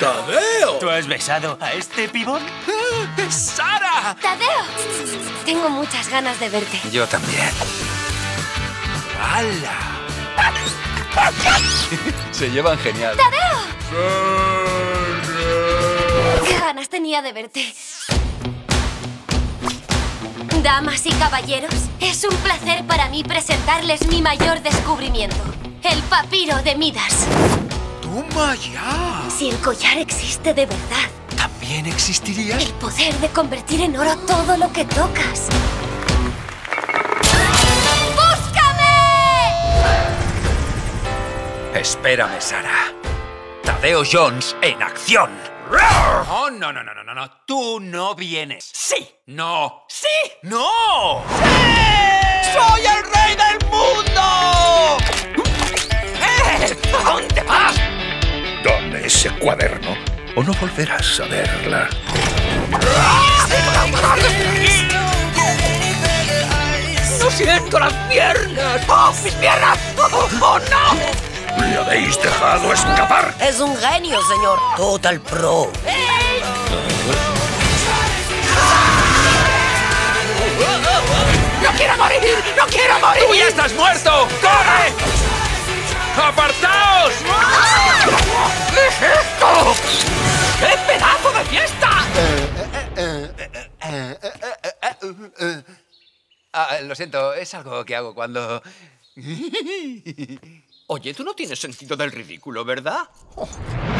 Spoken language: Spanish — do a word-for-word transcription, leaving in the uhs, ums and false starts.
¡Tadeo! ¿Tú has besado a este pibón? ¡Es Sara! ¡Tadeo! Tengo muchas ganas de verte. Yo también. ¡Hala! Se llevan genial. ¡Tadeo! ¡Qué ganas tenía de verte! Damas y caballeros, es un placer para mí presentarles mi mayor descubrimiento, el papiro de Midas. ¡Toma ya! Si el collar existe de verdad, ¿también existiría? El poder de convertir en oro todo lo que tocas. ¡Búscame! Espérame, Sara. Tadeo Jones en acción. Oh, no, no, no, no, no, no. Tú no vienes. Sí. No. Sí. No. ¡Sí! ¡Soy el rey del mundo! ¡Eh! ¿A dónde vas? Dame ese cuaderno o no volverás a verla. ¡No siento las piernas! ¡Oh, mis piernas! ¡Oh, oh no! ¡Le habéis dejado escapar! ¡Es un genio, señor! ¡Total Pro! ¡Eh! ¡No quiero morir! ¡No quiero morir! ¡Tú ya estás muerto! ¡Corre! ¡Apartaos! ¿Qué es esto? ¡Qué pedazo de fiesta! Ah, lo siento, es algo que hago cuando... Oye, tú no tienes sentido del ridículo, ¿verdad? Oh.